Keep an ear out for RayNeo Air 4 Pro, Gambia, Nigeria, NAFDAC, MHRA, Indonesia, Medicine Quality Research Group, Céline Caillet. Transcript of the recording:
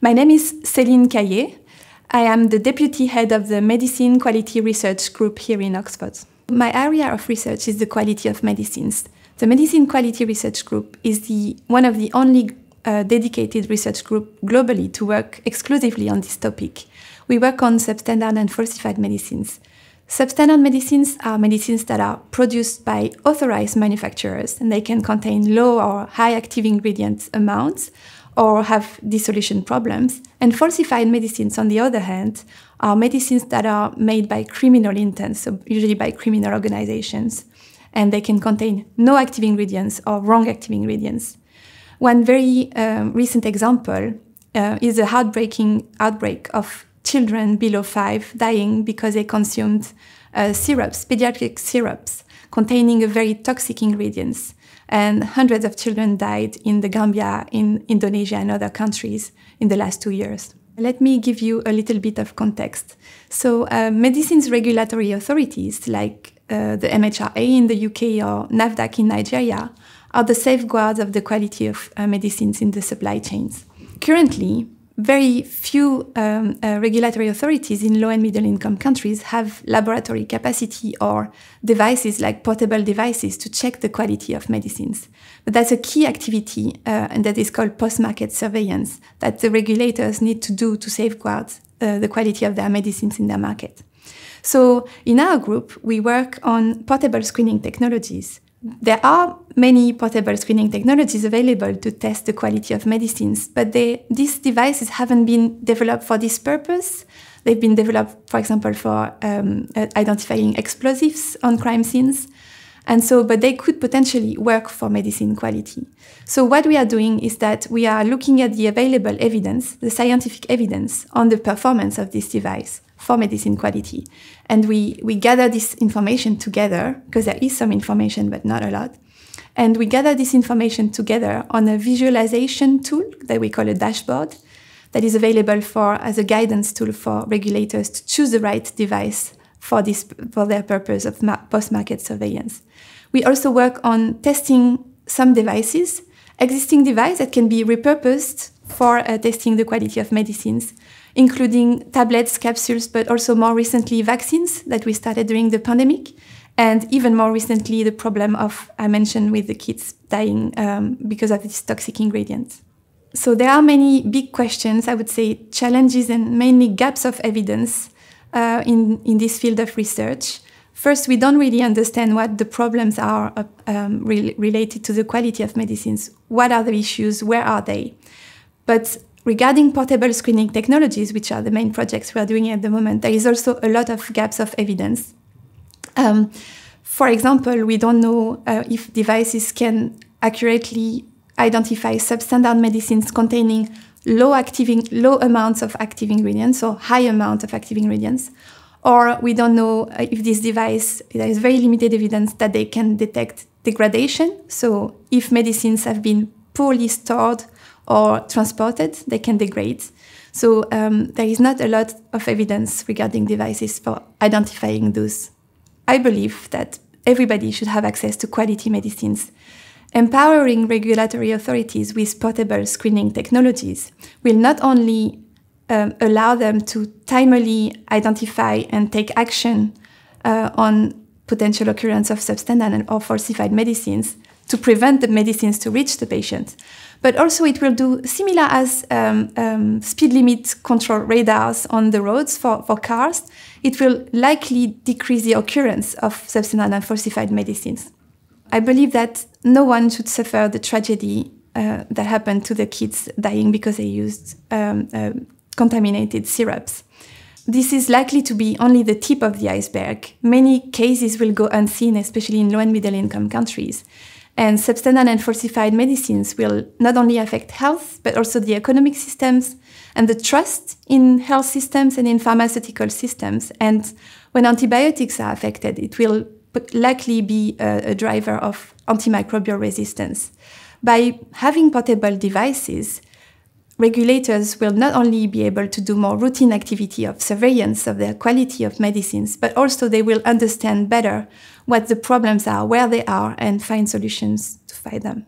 My name is Céline Caillet. I am the Deputy Head of the Medicine Quality Research Group here in Oxford. My area of research is the quality of medicines. The Medicine Quality Research Group is one of the only dedicated research group globally to work exclusively on this topic. We work on substandard and falsified medicines. Substandard medicines are medicines that are produced by authorized manufacturers, and they can contain low or high active ingredient amounts or have dissolution problems. And falsified medicines, on the other hand, are medicines that are made by criminal intent, so usually by criminal organizations, and they can contain no active ingredients or wrong active ingredients. One very recent example is a heartbreaking outbreak of children below 5 dying because they consumed pediatric syrups containing a very toxic ingredients. And hundreds of children died in the Gambia, in Indonesia and other countries in the last 2 years. Let me give you a little bit of context. So medicines regulatory authorities like the MHRA in the UK or NAFDAC in Nigeria are the safeguards of the quality of medicines in the supply chains. Currently, very few regulatory authorities in low and middle income countries have laboratory capacity or devices like portable devices to check the quality of medicines. But that's a key activity and that is called post-market surveillance that the regulators need to do to safeguard the quality of their medicines in their market. So in our group, we work on portable screening technologies. There are many portable screening technologies available to test the quality of medicines, but these devices haven't been developed for this purpose. They've been developed, for example, for identifying explosives on crime scenes. But they could potentially work for medicine quality. So what we are doing is that we are looking at the available evidence, the scientific evidence on the performance of this device for medicine quality. And we gather this information together, because there is some information, but not a lot. And we gather this information together on a visualization tool that we call a dashboard that is available as a guidance tool for regulators to choose the right device for their purpose of post-market surveillance. We also work on testing some devices, existing devices that can be repurposed for testing the quality of medicines, including tablets, capsules, but also more recently vaccines that we started during the pandemic, and even more recently the problem I mentioned with the kids dying because of these toxic ingredients. So there are many big questions, I would say challenges and mainly gaps of evidence in this field of research. First, we don't really understand what the problems are related to the quality of medicines. What are the issues? Where are they? But regarding portable screening technologies, which are the main projects we are doing at the moment, there is also a lot of gaps of evidence. For example, we don't know if devices can accurately identify substandard medicines containing low amounts of active ingredients, or high amount of active ingredients, or we don't know if this device, there is very limited evidence that they can detect degradation. So if medicines have been poorly stored or transported, they can degrade. So there is not a lot of evidence regarding devices for identifying those. I believe that everybody should have access to quality medicines. Empowering regulatory authorities with portable screening technologies will not only allow them to timely identify and take action on potential occurrence of substandard or falsified medicines to prevent the medicines to reach the patient, but also it will do similar as speed limit control radars on the roads for cars. It will likely decrease the occurrence of substandard and falsified medicines. I believe that no one should suffer the tragedy that happened to the kids dying because they used contaminated syrups. This is likely to be only the tip of the iceberg. Many cases will go unseen, especially in low and middle income countries. And substandard and falsified medicines will not only affect health, but also the economic systems and the trust in health systems and in pharmaceutical systems. And when antibiotics are affected, it will likely be a driver of antimicrobial resistance. By having portable devices, regulators will not only be able to do more routine activity of surveillance of the quality of medicines, but also they will understand better what the problems are, where they are, and find solutions to fight them.